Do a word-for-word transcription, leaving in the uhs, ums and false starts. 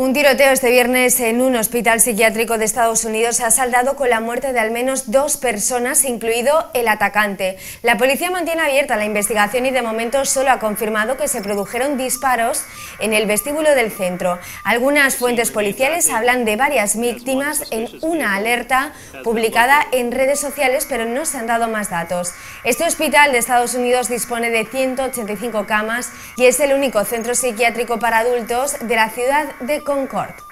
Un tiroteo este viernes en un hospital psiquiátrico de Estados Unidos ha saldado con la muerte de al menos dos personas, incluido el atacante. La policía mantiene abierta la investigación y de momento solo ha confirmado que se produjeron disparos en el vestíbulo del centro. Algunas fuentes policiales hablan de varias víctimas en una alerta publicada en redes sociales, pero no se han dado más datos. Este hospital de Estados Unidos dispone de ciento ochenta y cinco camas y es el único centro psiquiátrico para adultos de la ciudad de Concord.